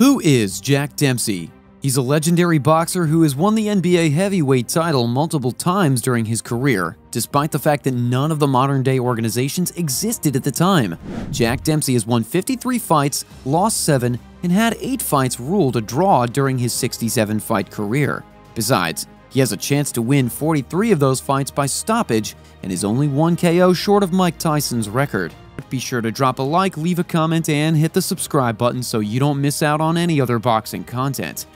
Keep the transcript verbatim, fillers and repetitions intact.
Who is Jack Dempsey? He's a legendary boxer who has won the N B A heavyweight title multiple times during his career, despite the fact that none of the modern-day organizations existed at the time. Jack Dempsey has won fifty-three fights, lost seven, and had eight fights ruled a draw during his sixty-seven fight career. Besides, he has a chance to win forty-three of those fights by stoppage and is only one K O short of Mike Tyson's record. Be sure to drop a like, leave a comment, and hit the subscribe button so you don't miss out on any other boxing content.